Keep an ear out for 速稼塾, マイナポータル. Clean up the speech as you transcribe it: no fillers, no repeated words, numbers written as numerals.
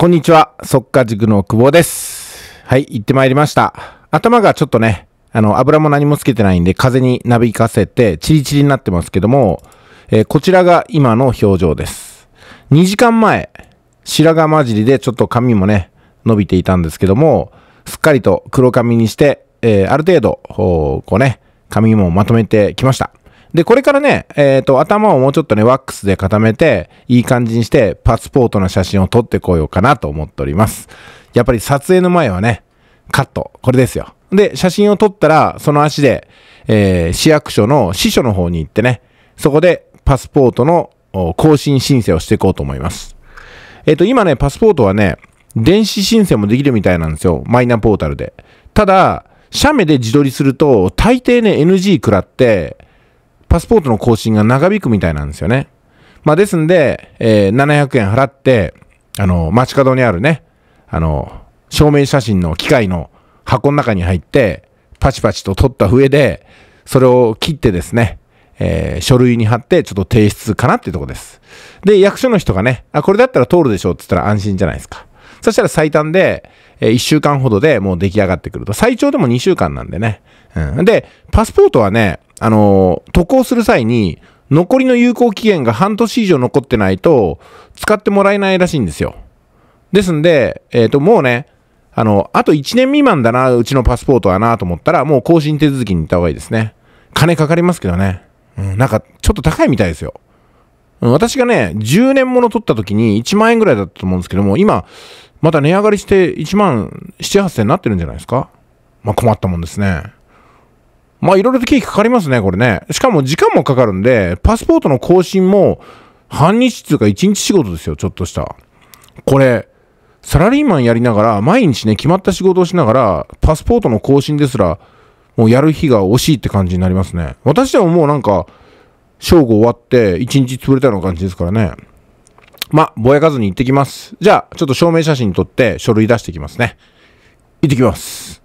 こんにちは、速稼塾の久保です。はい、行ってまいりました。頭がちょっとね、油も何もつけてないんで、風になびかせて、チリチリになってますけども、こちらが今の表情です。2時間前、白髪混じりでちょっと髪もね、伸びていたんですけども、すっかりと黒髪にして、ある程度、こうね、髪もまとめてきました。で、これからね、頭をもうちょっとね、ワックスで固めて、いい感じにして、パスポートの写真を撮ってこようかなと思っております。やっぱり撮影の前はね、カット。これですよ。で、写真を撮ったら、その足で、市役所の支所の方に行ってね、そこでパスポートの更新申請をしていこうと思います。今ね、パスポートはね、電子申請もできるみたいなんですよ。マイナポータルで。ただ、写メで自撮りすると、大抵ね、NG 食らって、パスポートの更新が長引くみたいなんですよね。まあ、ですんで、700円払って、街角にあるね、証明写真の機械の箱の中に入って、パチパチと撮った上で、それを切ってですね、書類に貼って、ちょっと提出かなっていうとこです。で、役所の人がね、あ、これだったら通るでしょって言ったら安心じゃないですか。そしたら最短で、1週間ほどでもう出来上がってくると。最長でも2週間なんでね。うん。で、パスポートはね、渡航する際に、残りの有効期限が半年以上残ってないと、使ってもらえないらしいんですよ。ですんで、もうね、あと1年未満だな、うちのパスポートはなと思ったら、もう更新手続きに行った方がいいですね。金かかりますけどね。うん、なんか、ちょっと高いみたいですよ。うん、私がね、10年もの取った時に1万円ぐらいだったと思うんですけども、今、また値上がりして1万7、8千になってるんじゃないですか。まあ困ったもんですね。まあいろいろと経費かかりますね、これね。しかも時間もかかるんで、パスポートの更新も半日っていうか1日仕事ですよ、ちょっとした。これ、サラリーマンやりながら、毎日ね、決まった仕事をしながら、パスポートの更新ですら、もうやる日が惜しいって感じになりますね。私でももうなんか、正午終わって1日潰れたような感じですからね。まあ、ぼやかずに行ってきます。じゃあ、ちょっと証明写真撮って書類出してきますね。行ってきます。